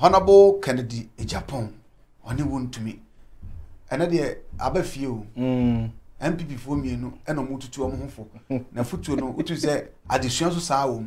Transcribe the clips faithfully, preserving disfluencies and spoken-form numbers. Honorable Kennedy Agyapong, Oni Wontumi. And there abe few M P P for me no and mutu to amhofo. Na futu no utu say addition so saa wo.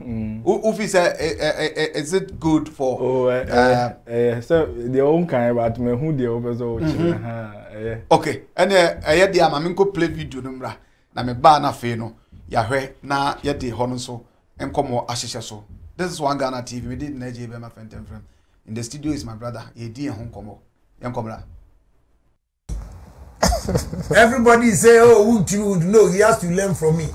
Office is it good for oh, uh, uh, uh, uh, so the own kind but me hu the obezo chi ha. Okay. And eh dia ma me play video no mra. Na me ba na fe no. Ya hwe na ye de ho no so enkomo ahyeche so. This is One Ghana T V. We did Nigeria be my friend and friend. In the studio is my brother. Ye di enkomo. Enkomra. Everybody say, oh, Wontumi would know. He has to learn from me.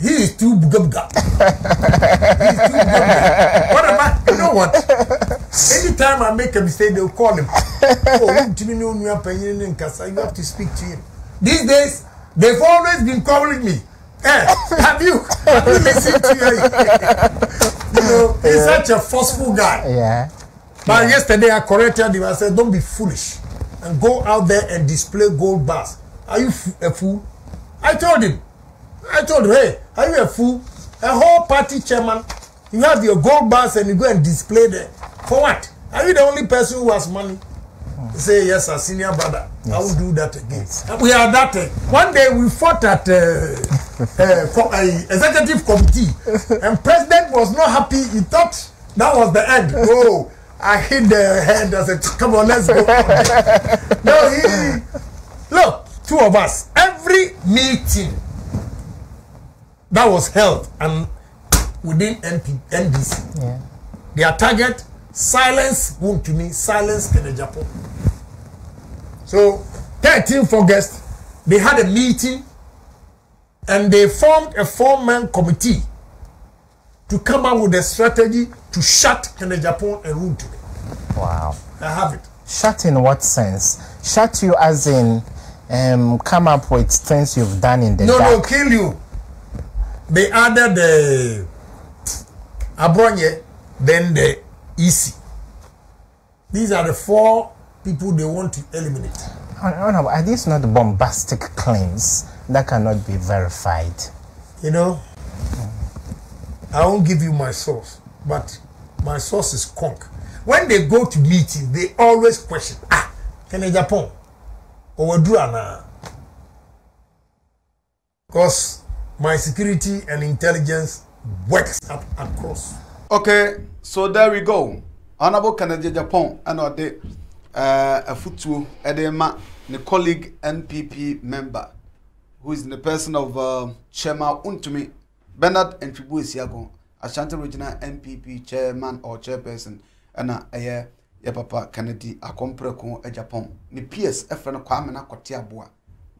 He is too gubga. He is too gubga. What about, you know what? Anytime I make a mistake, they'll call him. Oh, Wontumi no nua panyin in Kasa. You have to speak to him. These days, they've always been calling me. Eh, have you? Have you listened to you? You know, he's such a forceful guy. Yeah. But yeah. Yesterday I corrected him. I said, don't be foolish. And go out there and display gold bars. Are you f a fool? I told him. I told him, hey, are you a fool? A whole party chairman, you have your gold bars and you go and display them. For what? Are you the only person who has money? Hmm. Say, yes, our senior brother. Yes. I will do that again. Yes. We are that. Uh, one day we fought at uh, uh, co uh, executive committee and president was not happy. He thought that was the end. Oh. I hit the head. I said, "Come on, let's go." No, he, look, two of us. Every meeting that was held and within N P, N D C, yeah. Their target silence Wontumi, silence Kennedy Agyapong. So, thirteenth of August, they had a meeting and they formed a four-man committee to come up with a strategy to shut Kennedy Agyapong and Wontumi. Wow. I have it. Shut in what sense? Shut you as in um, come up with things you've done in the no, dark? No, no, kill you. They added the uh, Abronye, then the E C. These are the four people they want to eliminate. Oh, no, are these not bombastic claims that cannot be verified? You know, I won't give you my source, but my source is conk. When they go to meetings, they always question, ah, Kennedy Agyapong, Owaduana. Because my security and intelligence works up across. Okay, so there we go. Honorable Kennedy Agyapong, and our day, a futu, edema, the colleague N P P member, who is in the person of uh, Chairman Wontumi. Bernard and Tribu Isiago, Ashanti Regional N P P chairman or chairperson, and a aye, your papa Kennedy Agyapong, Agyapong. Ni P S Efren Kwamena Kotia Boa.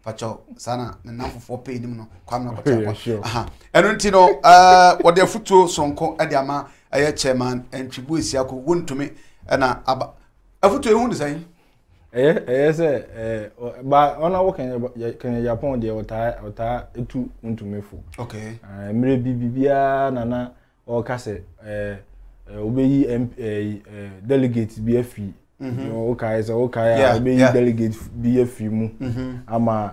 Pacho, Sana, and now for pay him no Kwamena Kotia. Aha. And Rentino, uh, what their futu sonko, Adiama, aye chairman, and Tribu Isiago, Wontumi, and a abba. A futu, you design? Eh, eh, eh, but on our Kennedy Agyapong, the Ota, Ota, two unto me for. Okay. I may be Bibia, Nana, or Cassette, eh, obey delegate B F E. Okay, so okay, I obey delegate B F E. I'm a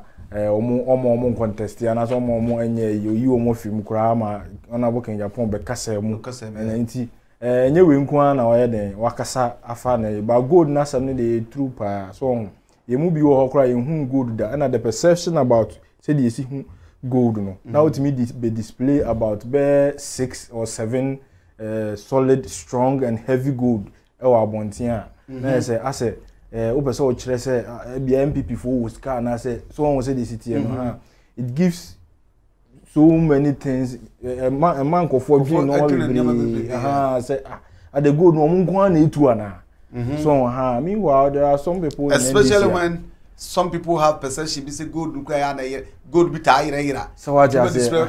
more contest, and as more and you, you more film grammar on our Kennedy Agyapong, but Cassette, Cassette, and ninety. Eh nyewe nkoa na oyede wakasa afa na ba gold na some dey true pa so ye mu bi wo hokra ye hu gold da and the perception about say dey see hu gold no now it me be display about be six or seven uh, solid strong and heavy gold e wa bontia na say ase eh o person o kire say be M P P for wo scar na say so won say dey city no it gives so many things. A man could for you normally. Ah, say at the good one, one need to another. So, ah, meanwhile, there are some people, especially when some people have perception. They say good, look at that, good, bit higher, so I just say, so,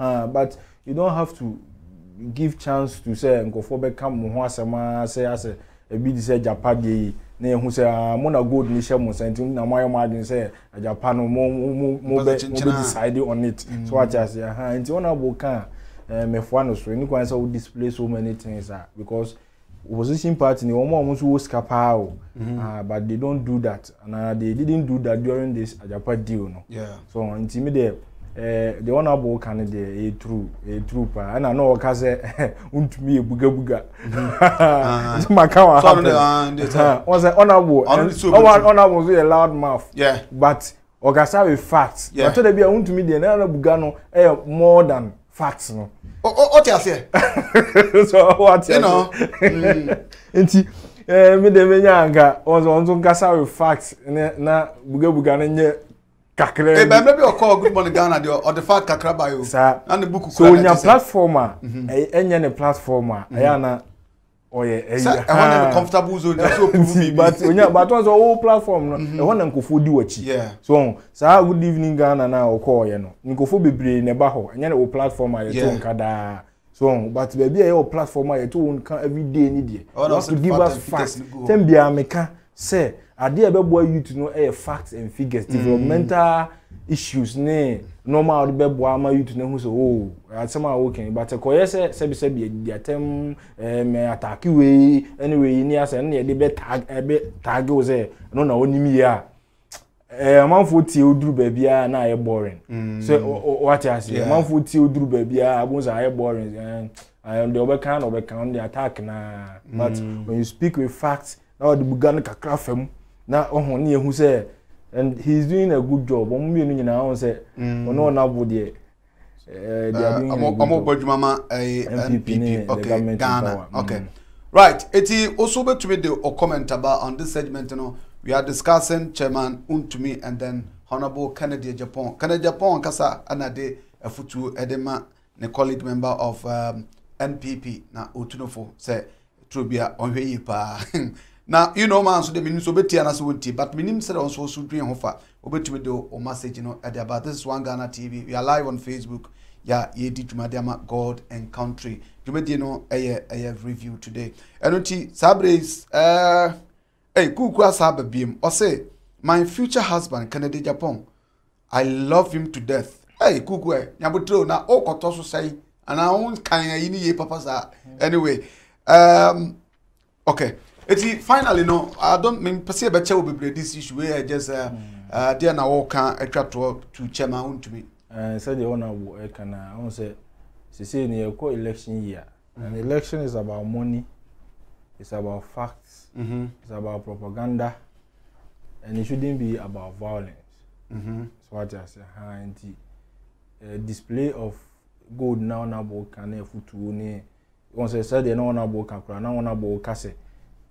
ah, but you don't have to give chance to say and go for become more. Some say, I say, a bit say Japan. Ne who say I'm gonna go to Michelle Monsanto. Now my mother say a Japan more more decided on it. So I just say, ah, it's one of Boka. Me fano so you can say we display so many things because opposition party ni omo omo so escape. Ah, but they don't do that, and uh, they didn't do that during this Japan deal, no. Yeah. So intimidate. Uh, the honorable candidate, a true, a trooper, and I know Kaze won't me a buga buga. It's my cow. Was an honorable, honorable was a loud mouth, yeah, but Ogasa with facts. Yeah, I told be I want to meet the Bugano eh, more than facts. No, oh, what you say? So, what you know, and see, eh, me the Venanga was on Gasa with facts, and now Buga Bugana. Kakre. Hey, maybe you call Good Morning Ghana or the fact kakra by you. Sir. And the book. So when your platformer, any platformer, ayana or yeah. Sir, I want to comfortable zone. That's what prove me. But when you but once all platform, I want them to food you achi. Yeah. So sir, Good Evening Ghana na or call you know. Nko food bebre neba ho. Any all platformer you don't kada. So but baby, all platformer you don't can every day need you. Want to give us facts. Then be a meka say. I did about you to know eh, facts and figures, developmental mm. issues. Nay, normal, the bebo, you to know who's oh, at some are working, but a coyes, Sebi, the attempt, may attack you anyway, near and near the bed tag a bit tag was there, no, no, only me are a month for till drew baby and I are boring. So, what I say, a month for till drew baby, I was I boring, I am the overcount overcount the attack now. But when you speak with facts, now the Bugana Craft. Now, who said, and he's doing a good job. One million now said, no, nobody. I'm over Mama, a N P P, okay, Ghana, okay. Right, it is also better to read or comment about on this segment. You know, we are discussing Chairman Wontumi and then Honorable Kennedy Agyapong. Kennedy Agyapong, Kasa, Anade, a futu edema, a colleague member of N P P, now Utunofo, said, Trubia, on your pa. Now, you know, man, so the minister will be answering, but minim said also should be on fire. Obey do or message, you know, at about this is One Ghana T V. We are live on Facebook. Yeah, ye did Madama God and Country. You may know a a review today. And Uti Sabres, uh, hey, Kuka Sabre Beam, or say, my future husband, Kennedy Agyapong, I love him to death. Hey, Kuka, Yabutro, now, oh, Kotoso say, and I own Kayani Papaza. Anyway, um, okay. Eti finally no, I don't mean perceive a will be this issue where just uh uh dear na walk a trap to to Chairman Wontumi. Uh said the honor work and I won't say she say in your co election year. An election is about money, it's about facts, mm -hmm. it's about propaganda, and it shouldn't be about violence. Mm -hmm. So what I say uh display of gold now na book and futu once I said the no na book and one about case.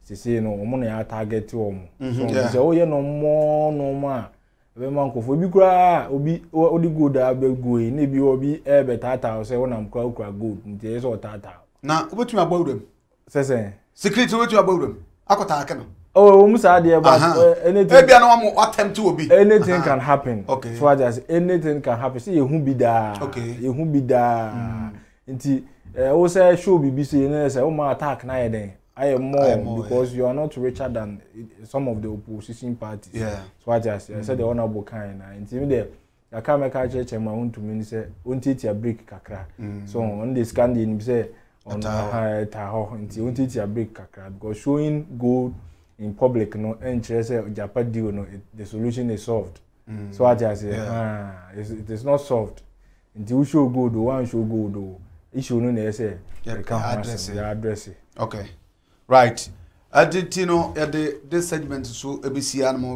She say no, money are target to him. So she say, oh yeah, no more, no more. We man go for big crowd. Obi, Obi go there, Obi go in. Obi, Obi, eh, be tata. She say, oh, na mkwa mkwa good. Nti eso tata. Na, Obi tu me above them. She say. Secret, Obi tu me above them. Ako ta akeno. Oh, we must add about anything. Obi ano amu attempt to Obi. Anything can happen. Okay. So I just anything can happen. See, you who be there. Okay. You who be there. Nti, eh, we say show B B C. You say, oh man, attack na yeden. I am more, I am more because yeah. you are not richer than some of the opposition parties. Yeah. So I just I said the honorable kind and even there I can't make a church and my own to me say won't it a break kakra. So on the Scandinavian say on high taho and won't it a break kakra because showing gold in public no interest Japan deal no the solution is solved. Mm. So I just say ah it is not solved. And you show gold one show gold issue no say address it. Address it. Okay. Right. I did, you know, at the this segment so A B C animal.